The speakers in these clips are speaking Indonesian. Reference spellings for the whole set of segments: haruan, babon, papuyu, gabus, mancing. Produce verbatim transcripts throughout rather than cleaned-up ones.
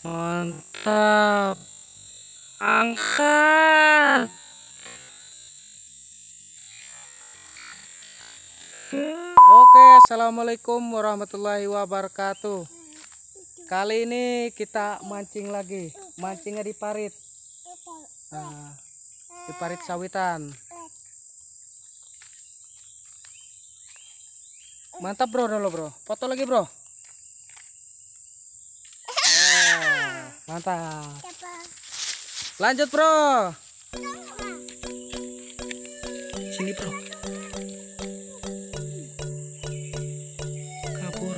Mantap. Angkat. Oke, assalamualaikum warahmatullahi wabarakatuh. Kali ini kita mancing lagi. Mancingnya di parit. Nah, di parit sawitan. Mantap bro, dulu bro. Foto lagi bro. Oh, mantap. Lanjut bro. Sini bro. Kabur.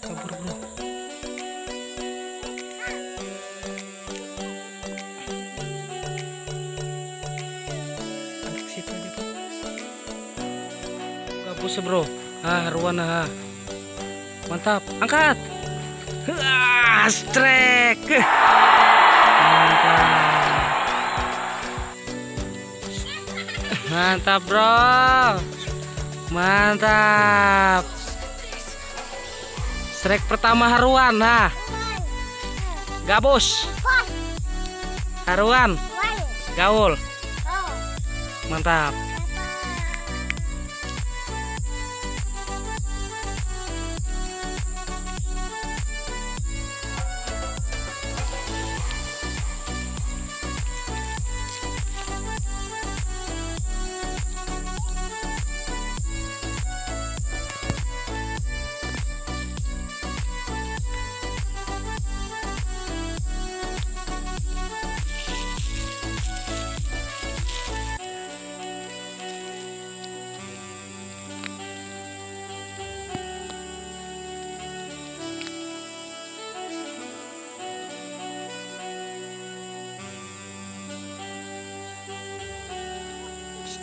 Kabur bro. Anak situ aja bro. Gabus bro. Ah, ruana. Mantap. Angkat. Ah, strek. Mantap bro, mantap. Strike pertama haruan, nah. Gabus, haruan, gaul, mantap.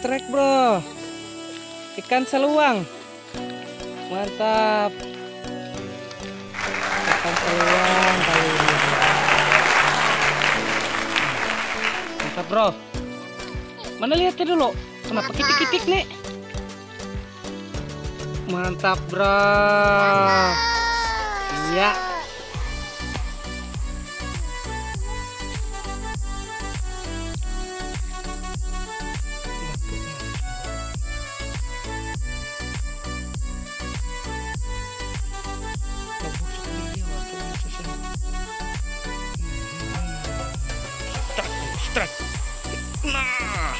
Strike bro, ikan seluang, mantap. Ikan seluang kali ini, mantap bro. Mana lihatnya dulu, kenapa kitik-kitik nih? Mantap bro, iya. Strike, nah,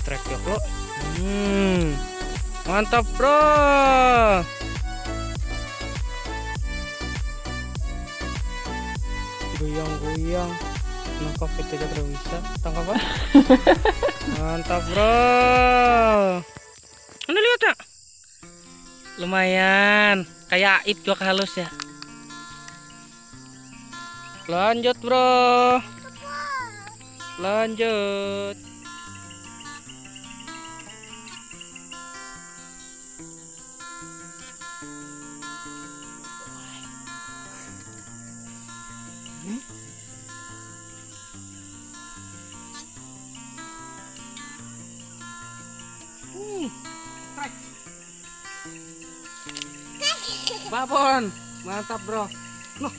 strike ya bro, hmm, mantap bro. Goyang-goyang, nangkap itu aja terlalu bisa, tangkap apa? Mantap bro. Anda lihat tak? Lumayan, kayak it juga halus ya. Lanjut bro. Lanjut. Hmm? Hmm. Babon, mantap bro. Loh.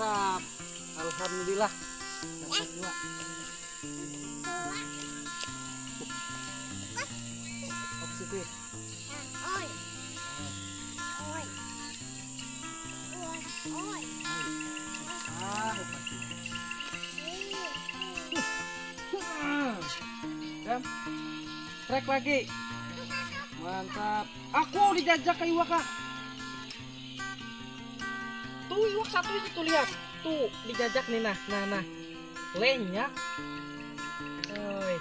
Mantap. Alhamdulillah. Dapat dua. Oksigen. Oi. Oi. Oi. Ah, dapat. Trek lagi. Mantap. Aku dijajak kayu Kak. Tuh iwak satu itu tuh lihat, tuh dijajak nih, nah nah nah lenyak. Oi.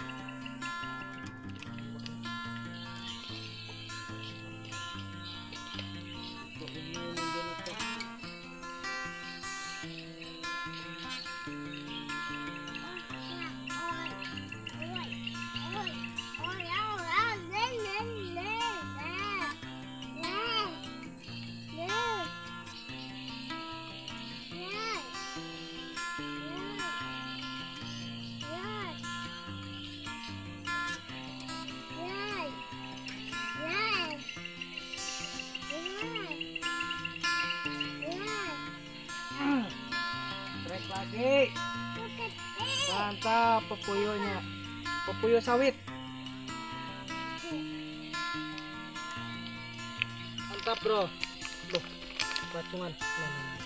Wow, kaki. Mantap papuyunya. Papuyu sawit. Mantap, bro. Loh, patungan.